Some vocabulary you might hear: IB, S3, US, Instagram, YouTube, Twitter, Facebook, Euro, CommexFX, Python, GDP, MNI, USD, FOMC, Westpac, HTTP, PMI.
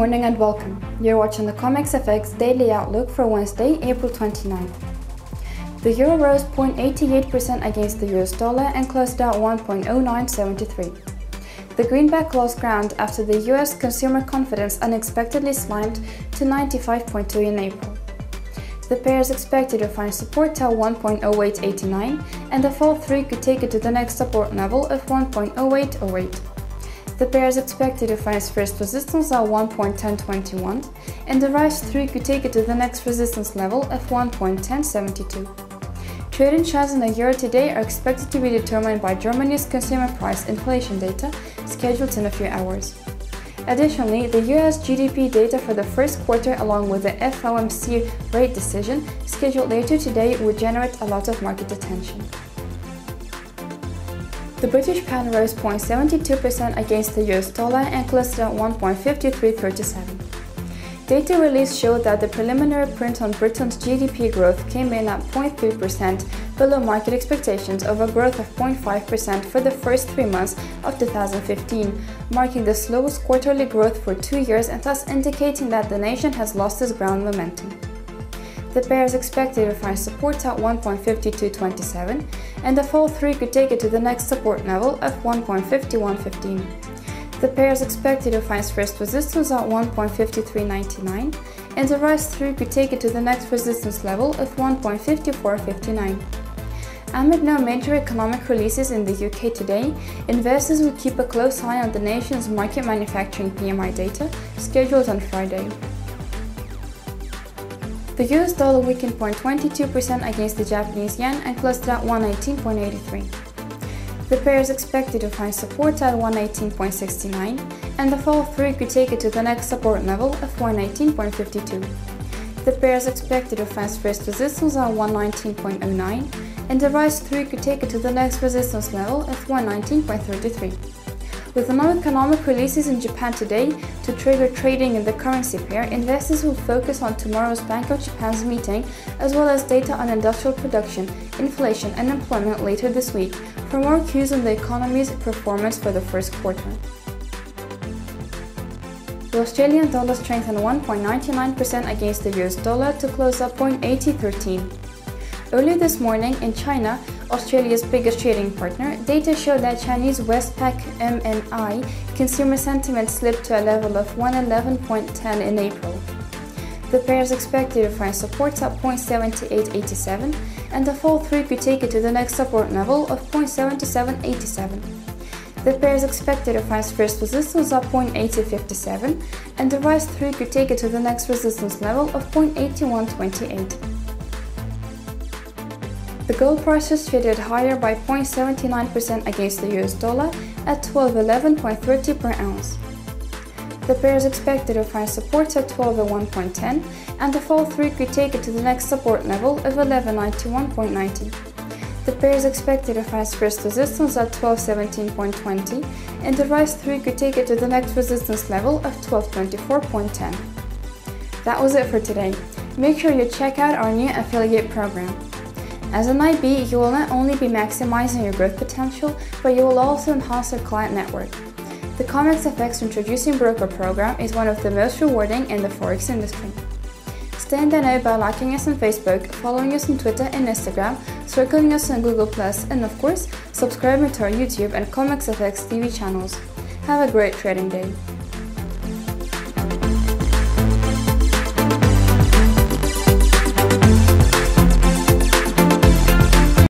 morning and welcome. You're watching the CommexFX Daily Outlook for Wednesday, April 29th. The euro rose 0.88% against the US dollar and closed at 1.0973. The greenback lost ground after the US consumer confidence unexpectedly slumped to 95.2 in April. The pair is expected to find support till 1.0889 and the fall through could take it to the next support level of 1.0808. The pair is expected to find its first resistance at 1.1021 and the rise through could take it to the next resistance level of 1.1072. Trading shares in the euro today are expected to be determined by Germany's consumer price inflation data scheduled in a few hours. Additionally, the US GDP data for the first quarter along with the FOMC rate decision scheduled later today would generate a lot of market attention. The British pound rose 0.72% against the US dollar and closed at 1.5337. Data released showed that the preliminary print on Britain's GDP growth came in at 0.3%, below market expectations of a growth of 0.5% for the first 3 months of 2015, marking the slowest quarterly growth for 2 years and thus indicating that the nation has lost its ground momentum. The pair is expected to find support at 1.5227 and the fall through could take it to the next support level of 1.5115. The pair is expected to find its first resistance at 1.5399 and the rise through could take it to the next resistance level of 1.5459. Amid no major economic releases in the UK today, investors will keep a close eye on the nation's market manufacturing PMI data scheduled on Friday. The US dollar weakened 0.22% against the Japanese yen and closed at 118.83. The pair is expected to find support at 118.69 and the fall through could take it to the next support level of 118.52. The pair is expected to find first resistance at 119.09 and the rise through could take it to the next resistance level of 119.33. With no economic releases in Japan today to trigger trading in the currency pair, investors will focus on tomorrow's Bank of Japan's meeting as well as data on industrial production, inflation and employment later this week for more cues on the economy's performance for the first quarter. The Australian dollar strengthened 1.99% against the US dollar to close at 0.8013. Early this morning in China, Australia's biggest trading partner, data showed that Chinese Westpac MNI consumer sentiment slipped to a level of 111.10 in April. The pair is expected to find support at 0.7887 and the fall through could take it to the next support level of 0.7787. The pair is expected to find first resistance at 0.8057 and the rise through could take it to the next resistance level of 0.8128. The gold prices traded higher by 0.79% against the US dollar at 1211.30 per ounce. The pair is expected to find support at 1201.10 and the fall through could take it to the next support level of 1191.90. The pair is expected to find first resistance at 1217.20 and the rise through could take it to the next resistance level of 1224.10. That was it for today. Make sure you check out our new affiliate program. As an IB, you will not only be maximizing your growth potential, but you will also enhance your client network. The CommexFX Introducing Broker program is one of the most rewarding in the Forex industry. Stay in the know by liking us on Facebook, following us on Twitter and Instagram, circling us on Google+, and of course, subscribing to our YouTube and CommexFX TV channels. Have a great trading day!